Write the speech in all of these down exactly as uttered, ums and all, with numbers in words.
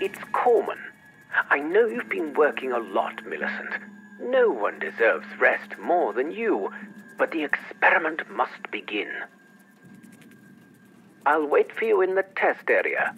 It's Corman. I know you've been working a lot, Millicent. No one deserves rest more than you, but the experiment must begin. I'll wait for you in the test area.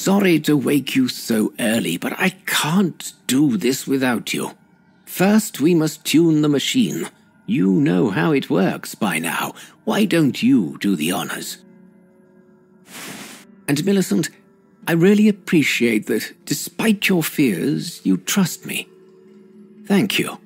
sorry to wake you so early, but I can't do this without you. First, we must tune the machine. You know how it works by now. Why don't you do the honors? And Millicent, I really appreciate that, despite your fears, you trust me. Thank you.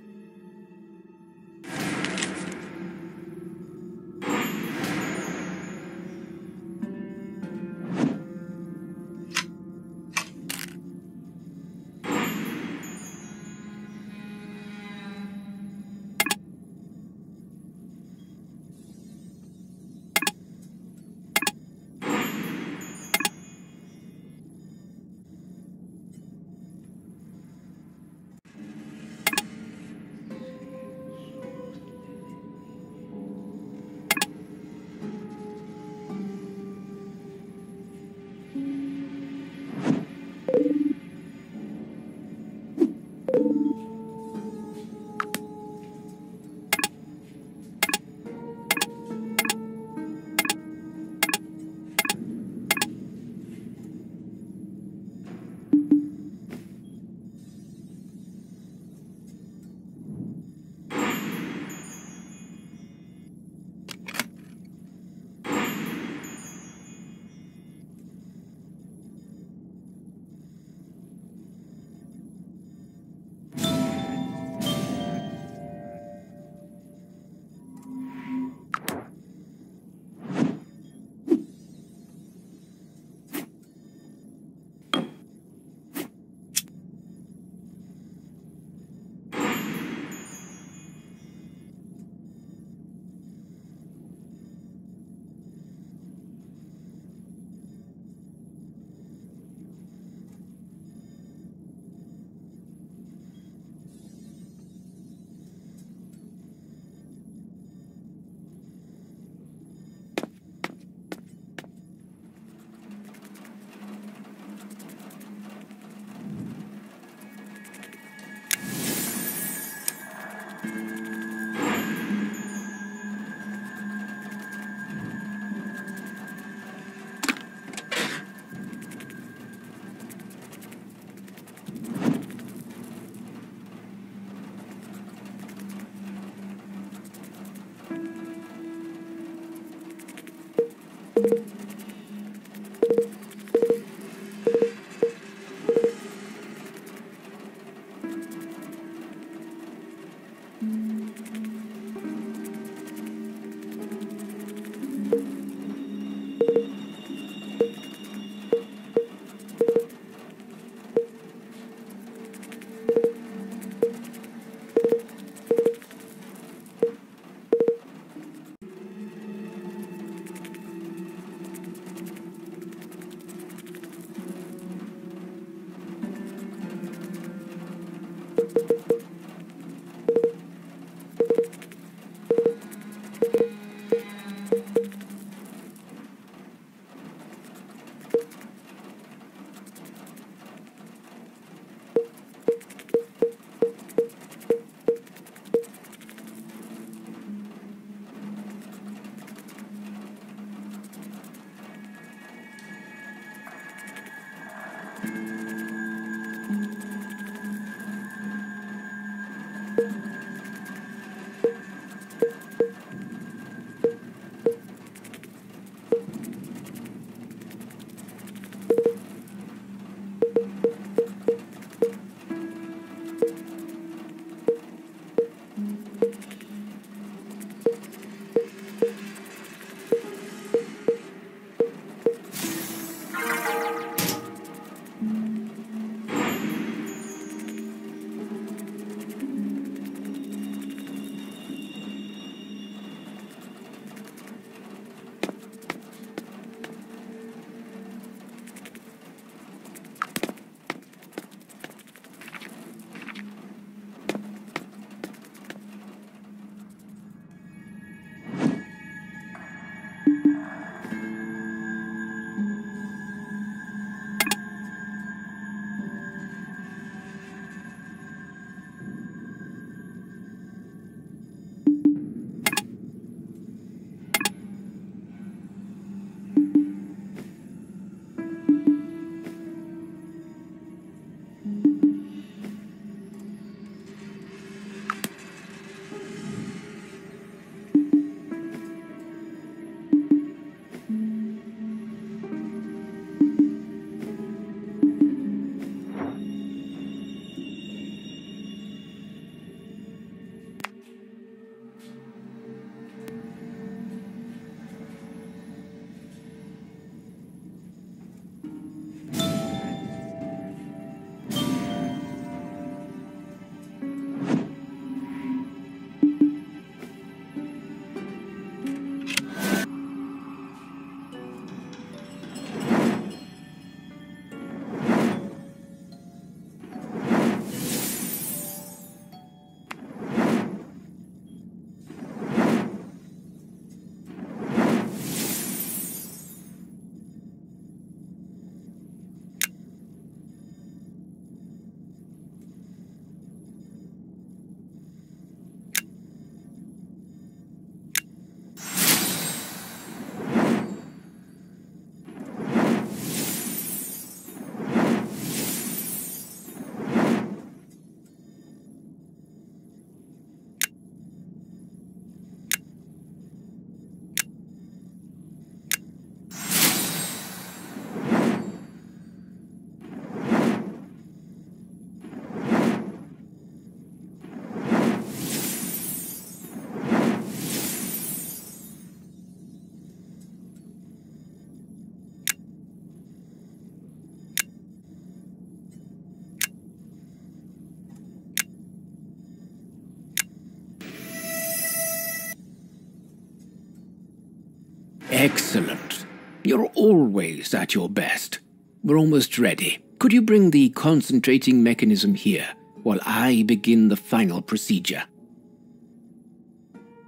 Excellent. You're always at your best. We're almost ready. Could you bring the concentrating mechanism here while I begin the final procedure?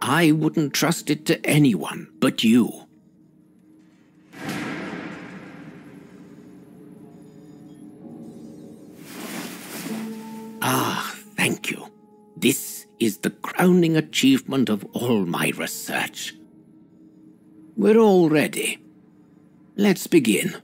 I wouldn't trust it to anyone but you. Ah, thank you. This is the crowning achievement of all my research. We're all ready. Let's begin.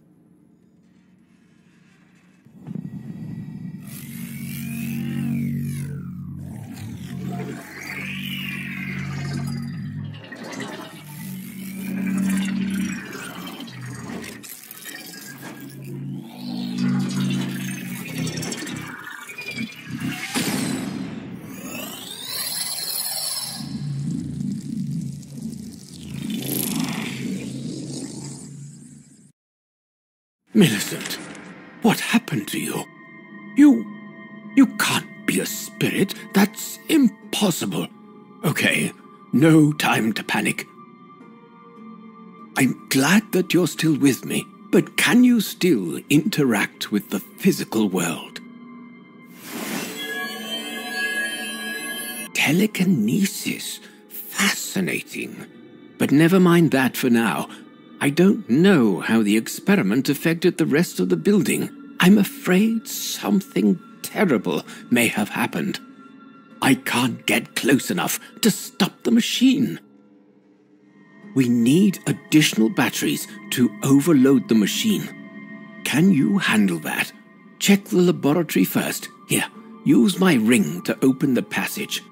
Millicent, what happened to you? You... you can't be a spirit. That's impossible. Okay, no time to panic. I'm glad that you're still with me, but can you still interact with the physical world? Telekinesis. Fascinating. But never mind that for now. I don't know how the experiment affected the rest of the building. I'm afraid something terrible may have happened. I can't get close enough to stop the machine. We need additional batteries to overload the machine. Can you handle that? Check the laboratory first. Here, use my ring to open the passage.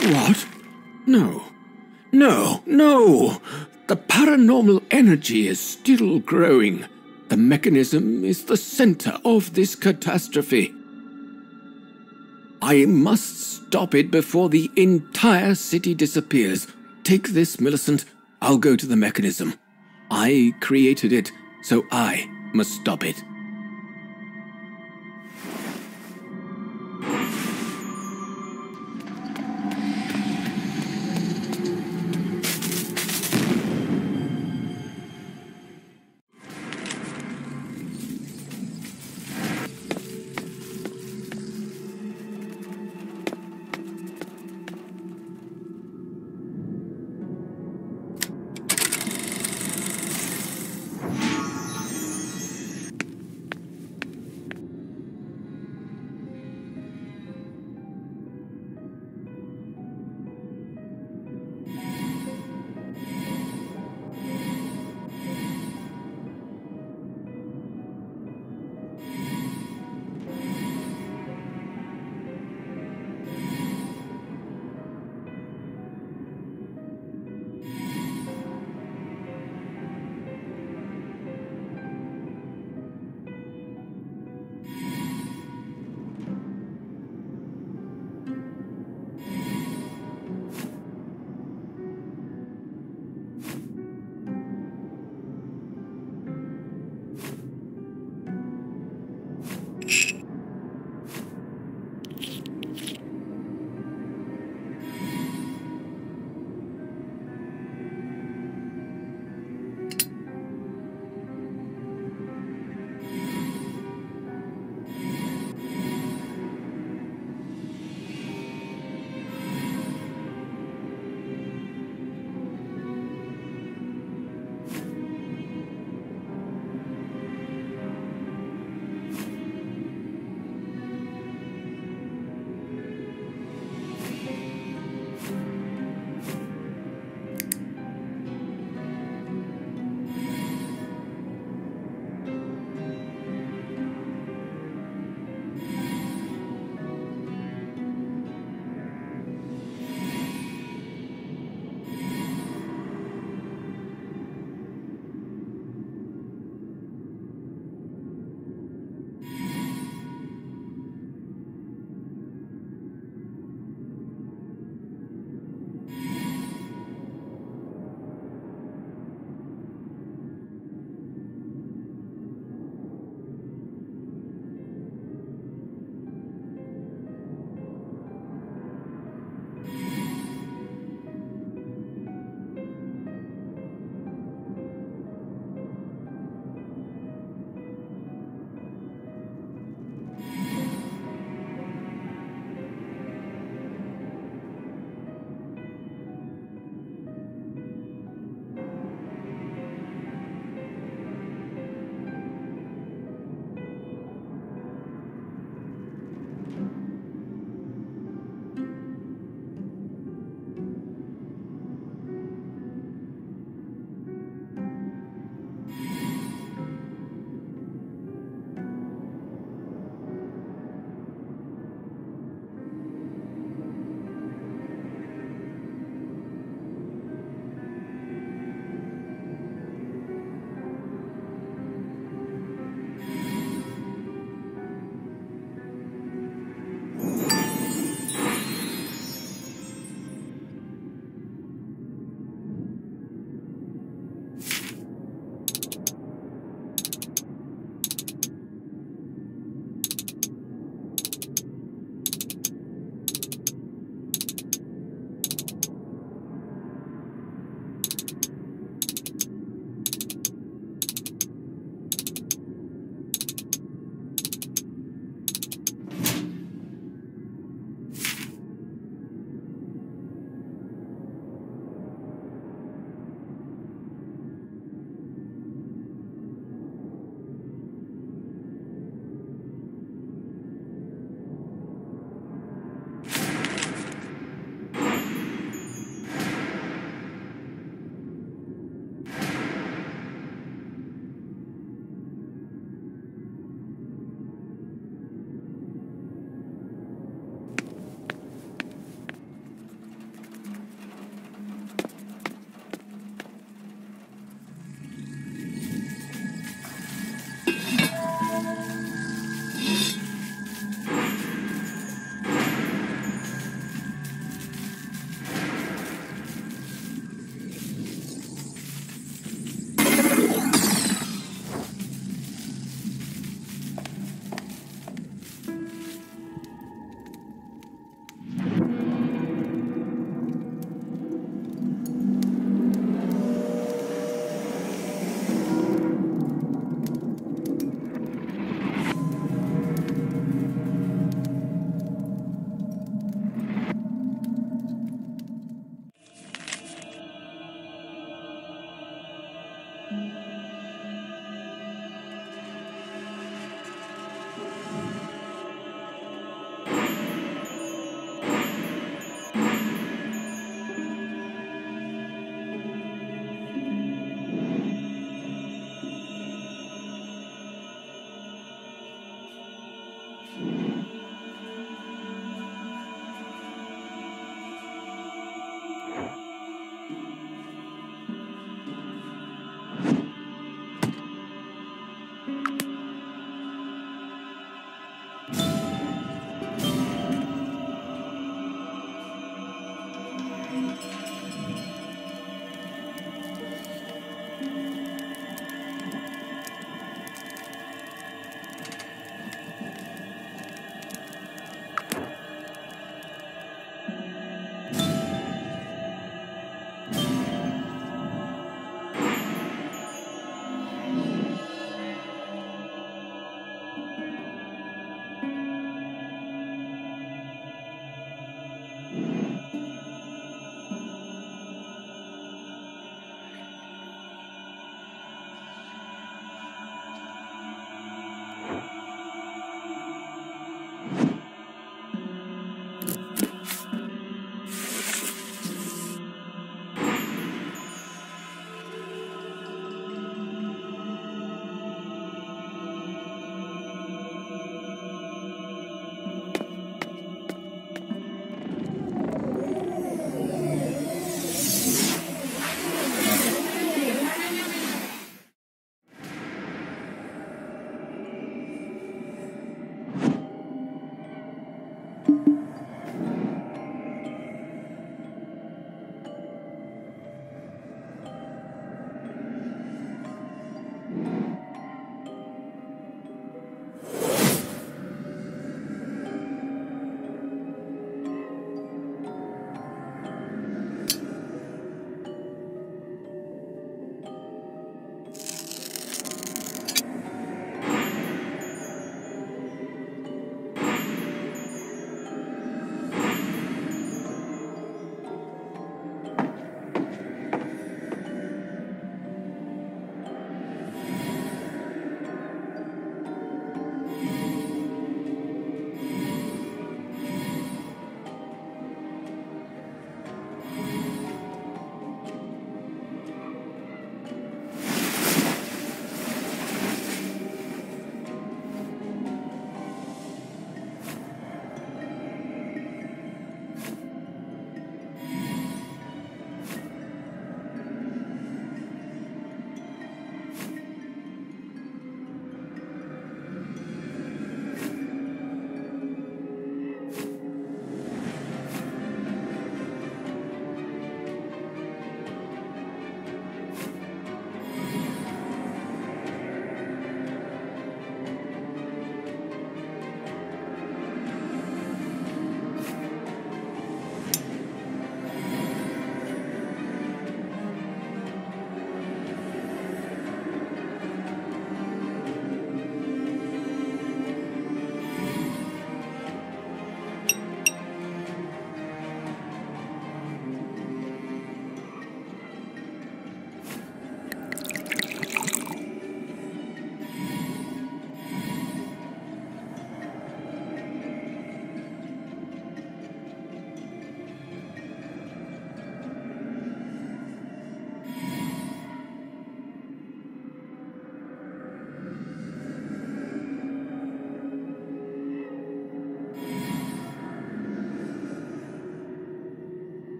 What? No. No, no! The paranormal energy is still growing. The mechanism is the center of this catastrophe. I must stop it before the entire city disappears. Take this, Millicent. I'll go to the mechanism. I created it, so I must stop it.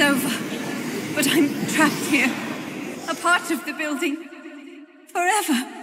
Over, but I'm trapped here, a part of the building, forever.